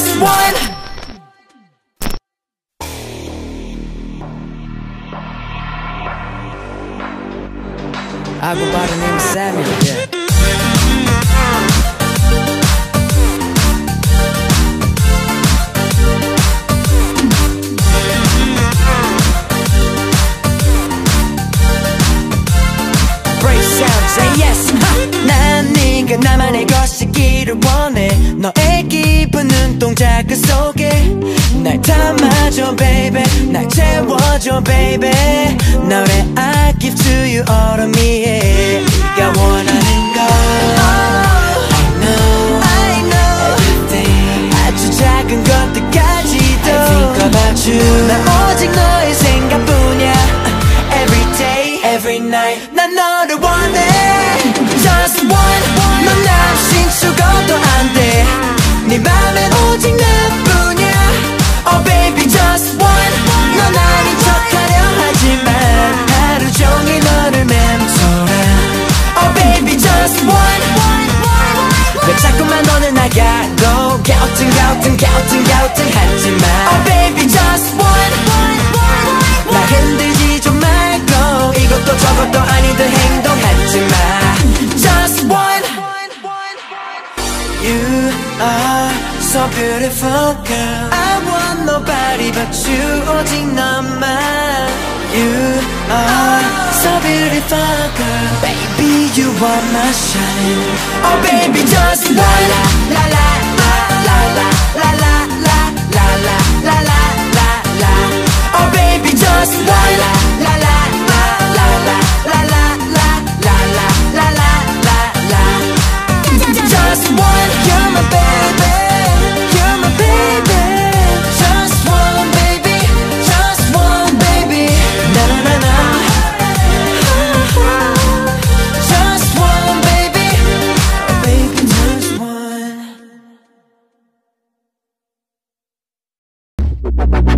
just one. I go by the name of Samuel, yeah. Brave sound, say yes. 난 네가 나만의 것이기를 원해. 너의 깊은 눈동자 그 속에 날 담아줘 baby, 날 채워줘 baby. 너의 I give to you all of me. 난 오직 너의 생각뿐이야. Every day, every night 난 너를 원해. Just one. 넌 남신 죽어도 안 돼. 네 맘엔 오직 나뿐이야. Oh baby just one. 넌 아닌 척하려 하지만 하루 종일 너를 맴돌아. Oh baby just one. 왜 자꾸만 너는 나가도 갸우뚱 하지마. Oh baby just one. 나 흔들지 좀 말고 이것도 저것도 아니든 행동하지마. Just one. You are so beautiful girl. I want nobody but you. 오직 너만. You are so beautiful girl. Baby you are my shine. Oh baby just one. La la la la la la la la la la la la la la. Oh baby just one. La la la la la la la la la la la la la la. Just one. You're my baby. You're my baby. Just one baby. Just one baby. Na na na. Just one baby. Baby just one.